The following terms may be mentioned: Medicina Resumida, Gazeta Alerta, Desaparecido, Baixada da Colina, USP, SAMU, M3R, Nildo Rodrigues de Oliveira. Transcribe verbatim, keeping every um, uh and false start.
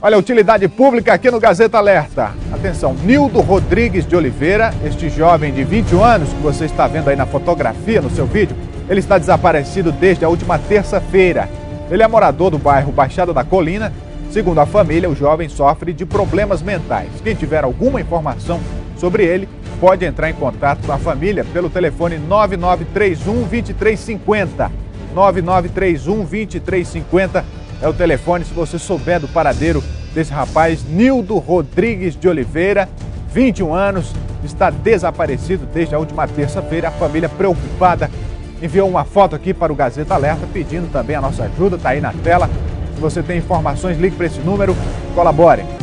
Olha, utilidade pública aqui no Gazeta Alerta. Atenção, Nildo Rodrigues de Oliveira, este jovem de vinte e um anos que você está vendo aí na fotografia, no seu vídeo, ele está desaparecido desde a última terça-feira. Ele é morador do bairro Baixada da Colina. Segundo a família, o jovem sofre de problemas mentais. Quem tiver alguma informação sobre ele, pode entrar em contato com a família pelo telefone nove nove três um, dois três cinco zero. nove nove três um, dois três cinco zero. É o telefone se você souber do paradeiro desse rapaz, Nildo Rodrigues de Oliveira, vinte e um anos, está desaparecido desde a última terça-feira. A família preocupada enviou uma foto aqui para o Gazeta Alerta pedindo também a nossa ajuda, está aí na tela. Se você tem informações, ligue para esse número, colabore.